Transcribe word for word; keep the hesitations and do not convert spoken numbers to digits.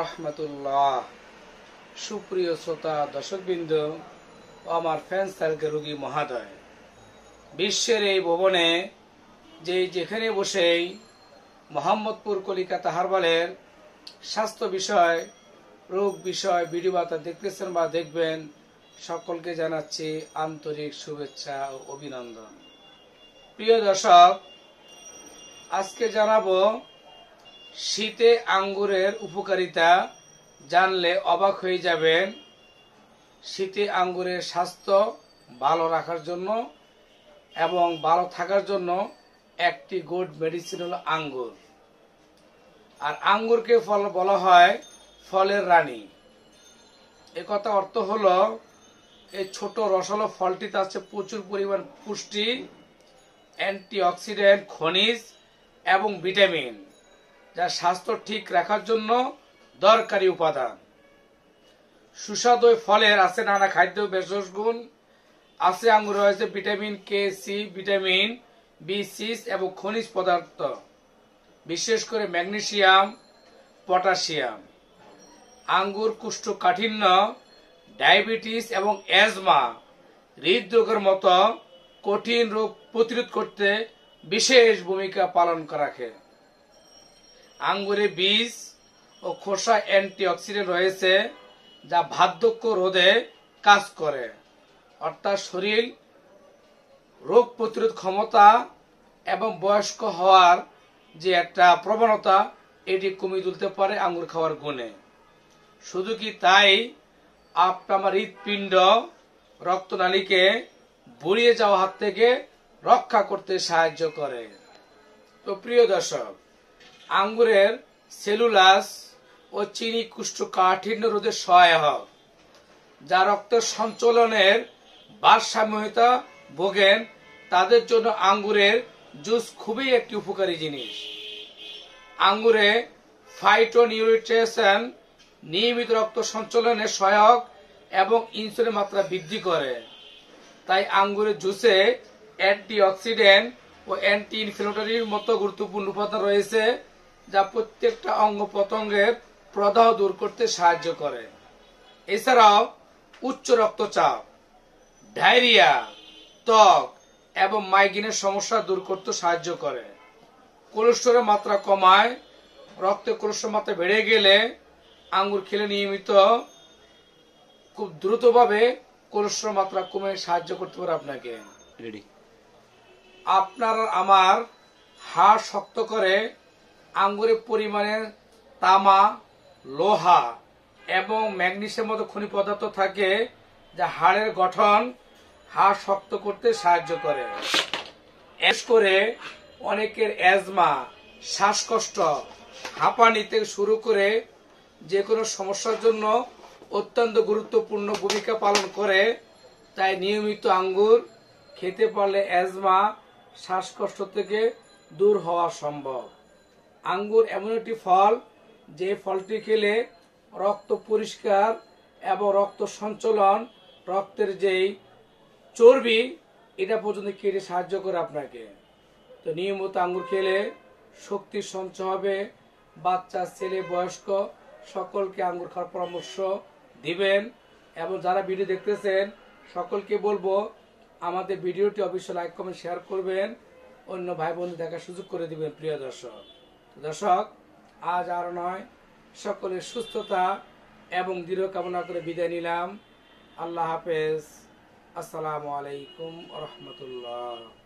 वरहमतुल्लाह। सुप्रिय श्रोता दर्शकबिंद आमार फैन सार्केलुगी महादय विश्वेर ए भवने जे जेखाने बसेई मोहम्मदपुर कलिकाता हारबालेर स्वास्थ्य विषय रोग विषय भिडियो बार्ता देखतेछेन बा देखबेन सकलके जानाच्छि आंतरिक शुभेच्छा और अभिनंदन। प्रिय दर्शक, आजके जानाबो शीते आंगुरेर उपकारिता जानले अबाक हये जाबेन। शीते आंगुरेर स्वास्थ्य भालो राखार जोन्नो एबं भालो थाकार जोन्नो एकटी गुड मेडिसिन हलो आंगुर। आर आंगुरके फल बला हय फलेर रानी। एई कथा अर्थ हलो ए छोटो रसालो फलटिते आछे प्रचुर परिमाण पुष्टि, एंटीअक्सिडेंट, खनिज एवं विटामिन जा स्वास्थ्य ठीक राखार जोन्नो दरकारी उपादान। सुस्वादु फलेर आछे नाना खाद्य भेषज गुण। आछे आंगुरे आछे विटामिन के सी, विटामिन बी सिक्स एवं खनिज पदार्थ, विशेष करे मैग्नीशियम, पटाशियम। आंगुर कुष्ठकाठिन्य, डायबिटीज एवं एजमा हृदरोगेर मतो कठिन रोग प्रतिरोध करते विशेष भूमिका पालन करे। आंगुरे बीज और खोसा एंटीअक्सिडेंट रयेछे जा बार्धक्य रोधे काज करे, अर्थात शरीर रोग प्रतिरोध क्षमता एवं वयस्क हवार जे एकटा प्रवणता एटी कमिये तुलते पारे आंगुर खावार गुणे। शुधु कि ताई आपनार हृदपिंड रक्तनालीके बुड़िये जाओया हाथ थेके रक्षा करते साहाय्य करे। तो प्रिय दर्शक, आंगुरेर सेलुलास और चीनी कुष्ठकाठिन्य रोधे सहायक, जा रक्त संचलनेर भारसाम्यता भोगेन तादेर जोन्नो आंगुरेर जूस खुबी एकटी उपकारी जिनिस। आंगुरे फाइटोनिउट्रिएंट्स नियमित रक्त संचलने सहायक एवं इंसुलिन मात्रा बृद्धि करे। ताई आंगुरेर जूसे एंटीअक्सिडेंट और एंटी इनफ्लेमेटरिर मतो गुरुत्वपूर्ण उपादान रयेछे जा प्रत्येकटा अंग प्रत्यंगेर प्रदाह दूर करते साहाय्य करे। एछाड़ाओ उच्च रक्तचाप, डायरिया, त्वक एवं माइग्रेनेर समस्या दूर करते साहाय्य करे। कोलेस्ट्रलेर मात्रा कमाय। रक्ते कोलेस्ट्रल मात्रा बेड़े गेले आंगुर खेले नियमित खूब द्रुतभावे कोलेस्ट्रल मात्रा कमे साहाय्य करते पारे आपनाके। আপনার আমার হাড় শক্ত করে আঙ্গুরে পরিমাণে তামা, লোহা এবং ম্যাগনেসিয়াম মতো খনিজ পদার্থ থাকে যা হাড়ের গঠন, হাড় শক্ত করতে সাহায্য করে। এস করে অনেকের অ্যাজমা, শ্বাসকষ্ট, হাঁপানি থেকে শুরু করে যে কোনো সমস্যার জন্য অত্যন্ত গুরুত্বপূর্ণ ভূমিকা পালন করে। তাই নিয়মিত আঙ্গুর খেতে পারলে অ্যাজমা, শ্বাসকষ্ট থেকে দূর হওয়া সম্ভব। আঙ্গুর এমন একটি ফল যে ফলটি খেলে রক্ত পরিষ্কার এবং রক্ত সঞ্চালন, রক্তের যেই চর্বি এটা পর্যন্ত কেটে সাহায্য করে আপনাকে। তো নিয়মিত আঙ্গুর খেলে শক্তি সঞ্চয় হবে। বাচ্চা, ছেলে, বয়স্ক সকলকে আঙ্গুর খাওয়ার পরামর্শ দিবেন। এবং যারা ভিডিও দেখতেছেন সকলকে বলবো আমাদের ভিডিওটি অবশ্যই লাইক, কমেন্ট, শেয়ার করবেন। অন্য ভাই বন্ধু দেখার সুযোগ করে দিবেন। প্রিয় দর্শক, দর্শক আজ আর নয়, সকলের সুস্থতা এবং দৃঢ় কামনা করে বিদায় নিলাম। আল্লাহ হাফেজ। আসসালামু আলাইকুম ওয়া রাহমাতুল্লাহ।